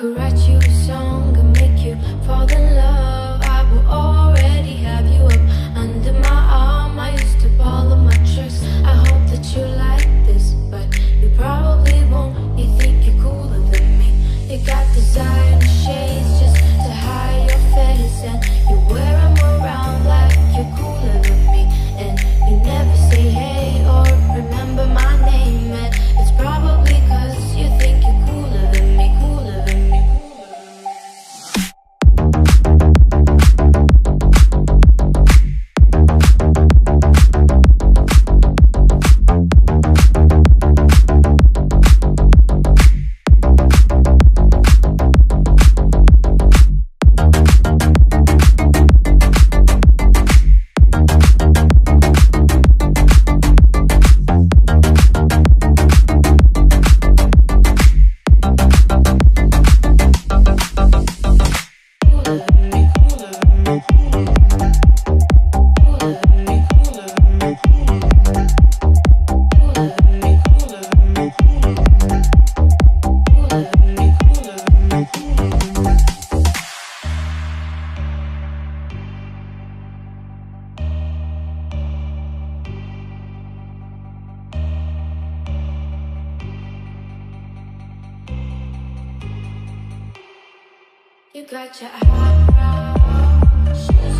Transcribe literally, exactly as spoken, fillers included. could write you a song and make you fall in love. I will already have you up under my arm. I used to ball on my tricks. I hope that you like this, but you probably won't. You think you're cooler than me. You got designer shades just to hide your face, and you wear them around like you're cooler than me. And you never say hey or remember my name, and it's probably cause you think you got your eyebrows.